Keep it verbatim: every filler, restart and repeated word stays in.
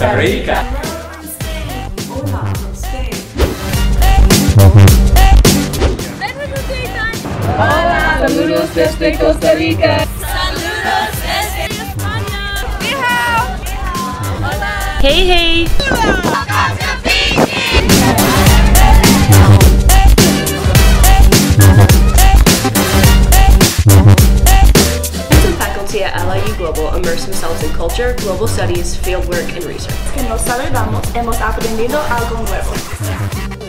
Costa Rica. From Spain. From Spain. Saludos desde Hola, saludos desde Costa Rica. Saludos desde España. Hola. Hey, hey. Welcome to Fiji. At L I U Global immerse themselves in culture, global studies, fieldwork, and research. Que nos saludamos, hemos aprendido algo nuevo.